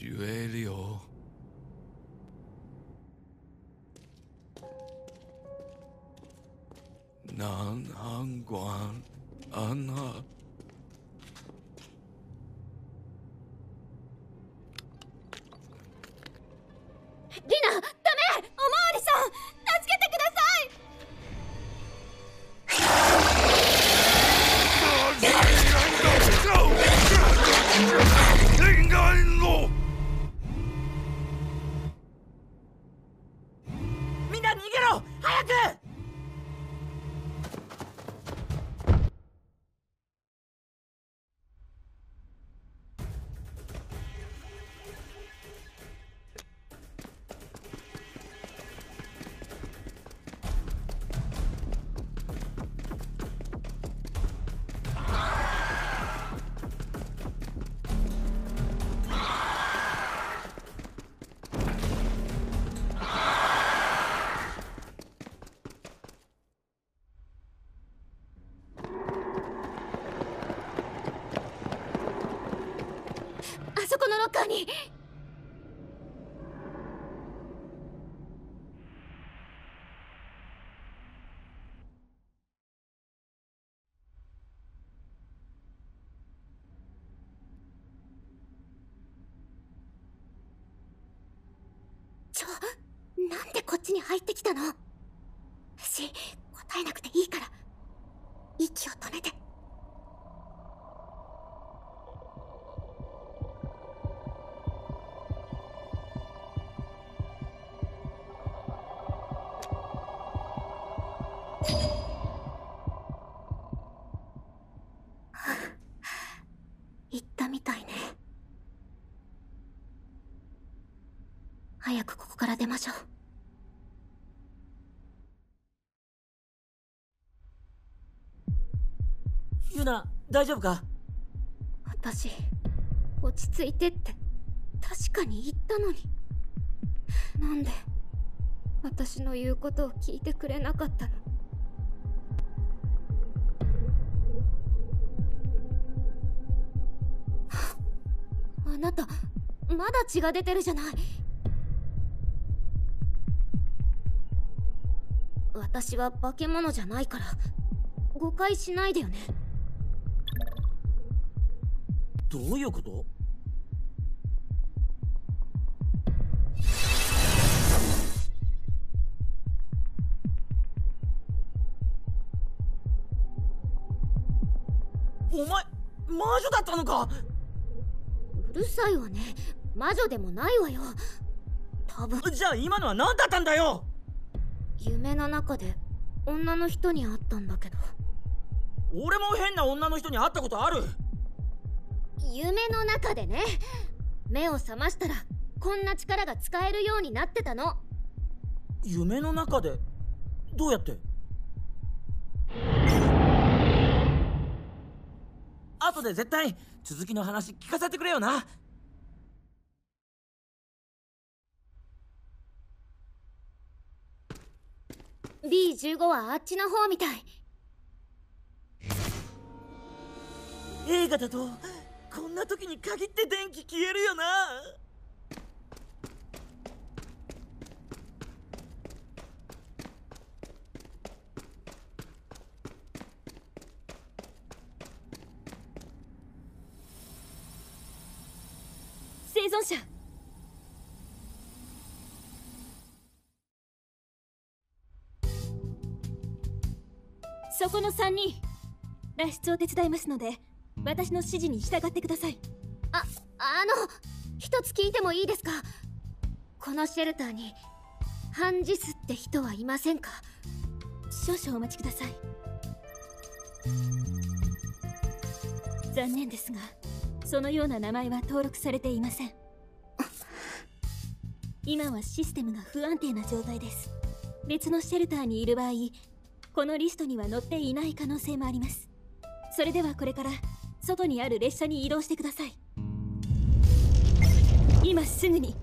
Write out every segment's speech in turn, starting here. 言えるよ。南安关安娜。リナ、ダメ！おまわりさん、助けてください！みんな逃げろ！早く！なんでこっちに入ってきたの？し、答えなくていいから息を止めて。早くここから出ましょう。ユナ、大丈夫か？私、落ち着いてって確かに言ったのに、なんで私の言うことを聞いてくれなかったの？あなた、まだ血が出てるじゃない。私は化け物じゃないから誤解しないでよね。どういうこと？お前魔女だったのか？うるさいわね、魔女でもないわよ多分。じゃあ今のは何だったんだよ？夢の中で女の人に会ったんだけど。俺も変な女の人に会ったことある。夢の中でね、目を覚ましたらこんな力が使えるようになってたの。夢の中でどうやって？後で絶対続きの話聞かせてくれよな。B15 はあっちの方みたい。映画だとこんな時に限って電気消えるよな。生存者そこの3人、脱出を手伝いますので、私の指示に従ってください。一つ聞いてもいいですか？このシェルターに、ハンジスって人はいませんか？少々お待ちください。残念ですが、そのような名前は登録されていません。今はシステムが不安定な状態です。別のシェルターにいる場合、このリストには載っていない可能性もあります。それではこれから外にある列車に移動してください。今すぐに。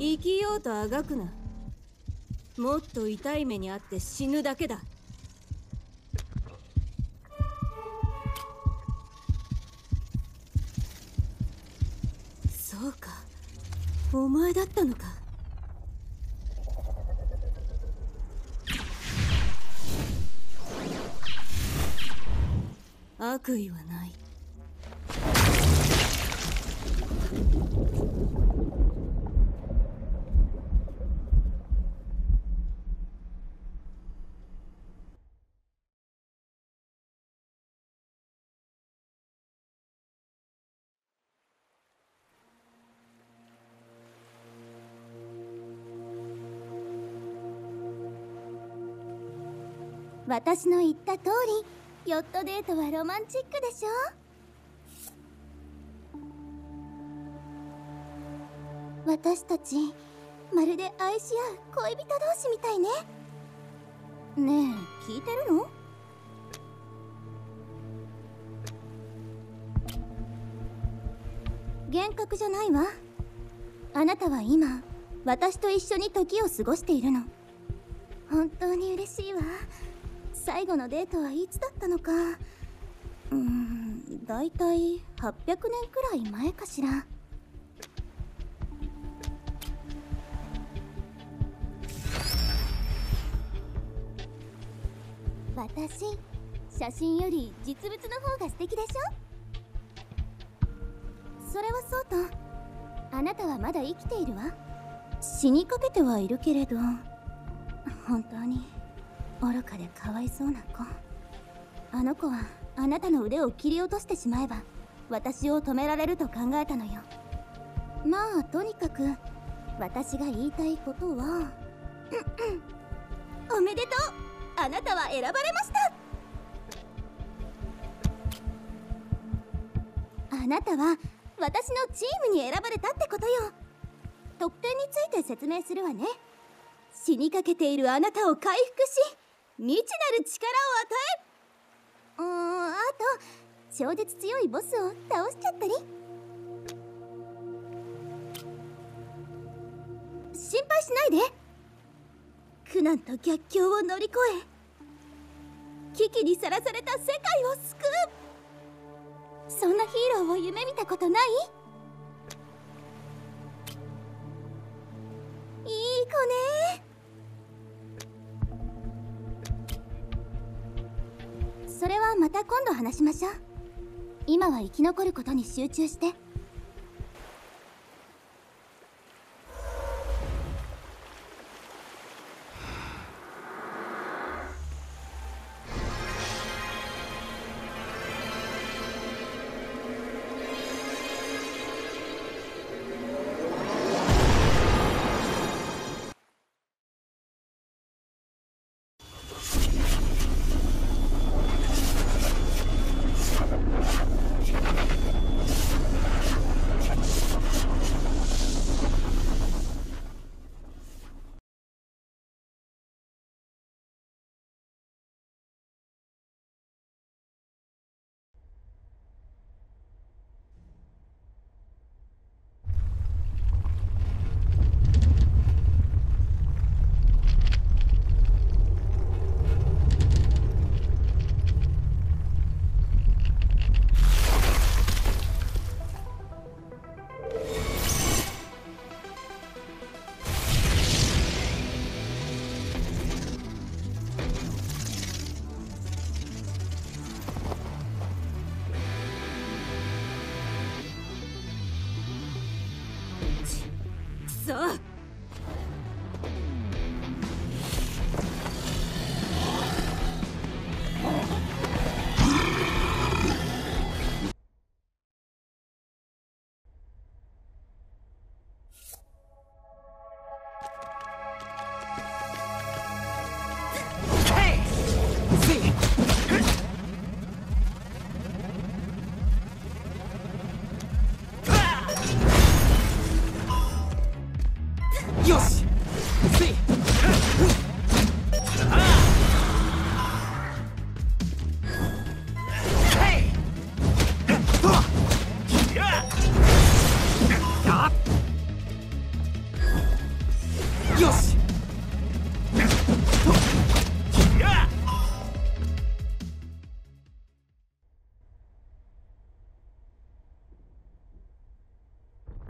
生きようとあがくな。もっと痛い目にあって死ぬだけだ。そうか、お前だったのか。悪意はない。私の言った通り、ヨットデートはロマンチックでしょ。私たちまるで愛し合う恋人同士みたいね。ねえ、聞いてるの？幻覚じゃないわ。あなたは今私と一緒に時を過ごしているの。本当に嬉しいわ。最後のデートはいつだったのか。だいたい800年くらい前かしら。私、写真より実物の方が素敵でしょ。それはそうと、あなたはまだ生きているわ。死にかけてはいるけれど、本当に愚かでかわいそうな子。あの子はあなたの腕を切り落としてしまえば私を止められると考えたのよ。まあとにかく私が言いたいことはおめでとう、あなたは選ばれました。あなたは私のチームに選ばれたってことよ。得点について説明するわね。死にかけているあなたを回復し、未知なる力を与え、あと超絶強いボスを倒しちゃったり。心配しないで。苦難と逆境を乗り越え、危機にさらされた世界を救う、そんなヒーローを夢見たことない？いい子ね。それはまた今度話しましょう。今は生き残ることに集中して。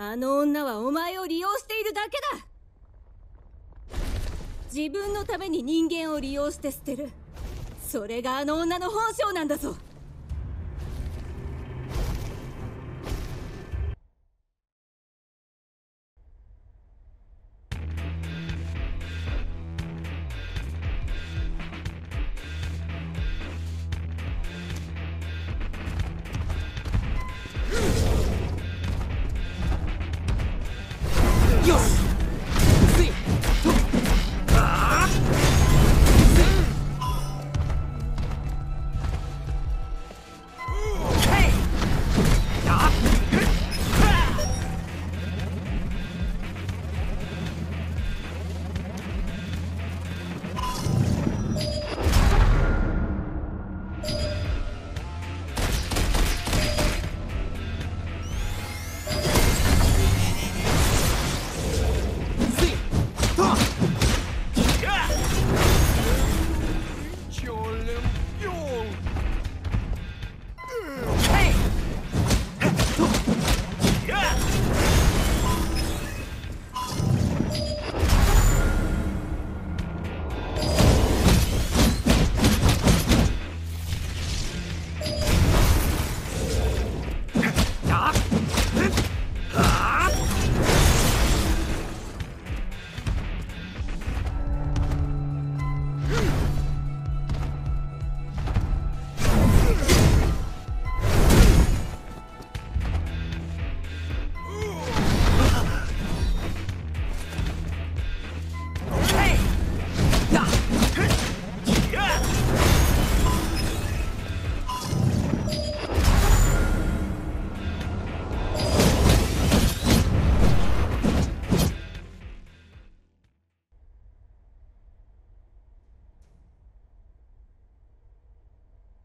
あの女はお前を利用しているだけだ。自分のために人間を利用して捨てる、それがあの女の本性なんだぞ。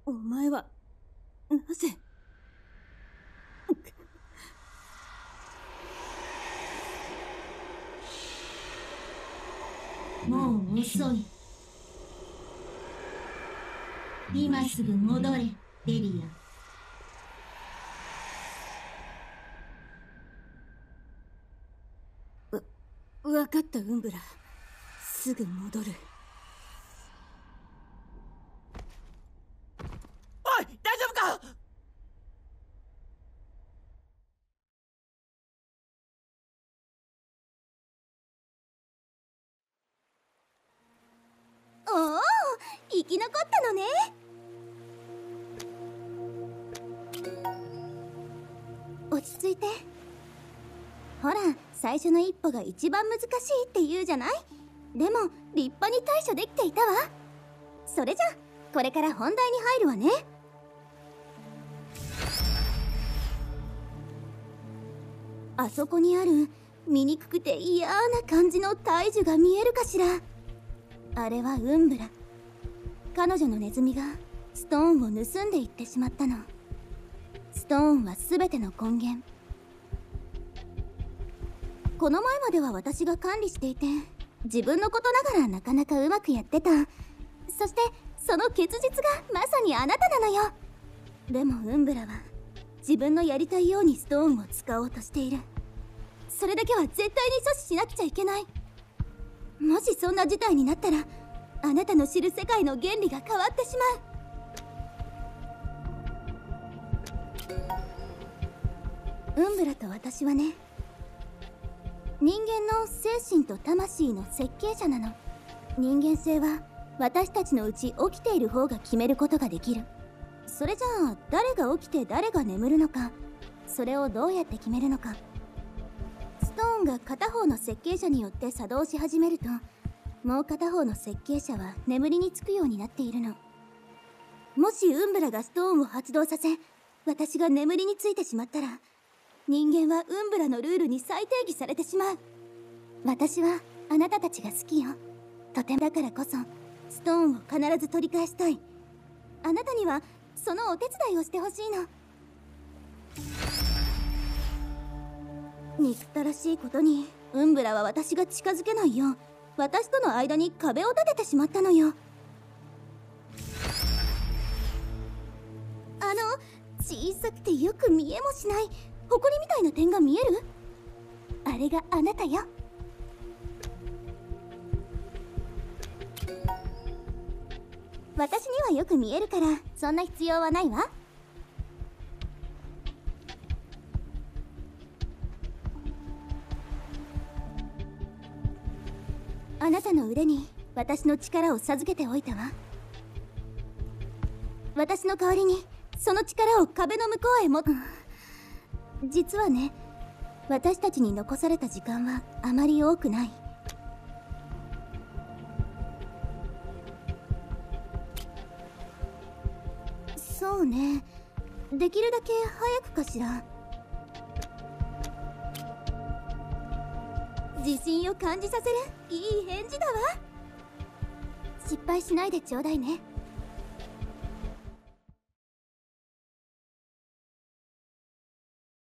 お前はなぜもう遅い。今すぐ戻れ、デリア。分かった、ウンブラ、すぐ戻る。生き残ったのね。落ち着いて。ほら、最初の一歩が一番難しいって言うじゃない。でも立派に対処できていたわ。それじゃこれから本題に入るわね。あそこにある醜くて嫌な感じの大樹が見えるかしら。あれはウンブラ。彼女のネズミがストーンを盗んでいってしまったの。ストーンは全ての根源。この前までは私が管理していて、自分のことながらなかなかうまくやってた。そしてその結実がまさにあなたなのよ。でもウンブラは自分のやりたいようにストーンを使おうとしている。それだけは絶対に阻止しなくちゃいけない。もしそんな事態になったら、あなたの知る世界の原理が変わってしまう。ウンブラと私はね、人間の精神と魂の設計者なの。人間性は私たちのうち起きている方が決めることができる。それじゃあ誰が起きて誰が眠るのか、それをどうやって決めるのか。ストーンが片方の設計者によって作動し始めると、もう片方の設計者は眠りにつくようになっているの。もしウンブラがストーンを発動させ、私が眠りについてしまったら、人間はウンブラのルールに再定義されてしまう。私はあなたたちが好きよ。とてもだからこそ、ストーンを必ず取り返したい。あなたにはそのお手伝いをしてほしいの。憎たらしいことに、ウンブラは私が近づけないよう、私との間に壁を立ててしまったのよ。あの小さくてよく見えもしない埃みたいな点が見える？れがあなたよ。私にはよく見えるからそんな必要はないわ。あなたの腕に私の力を授けておいたわ。私の代わりにその力を壁の向こうへも。実はね、私たちに残された時間はあまり多くない。そうね、できるだけ早くかしら。自信を感じさせるいい返事だわ。失敗しないでちょうだいね。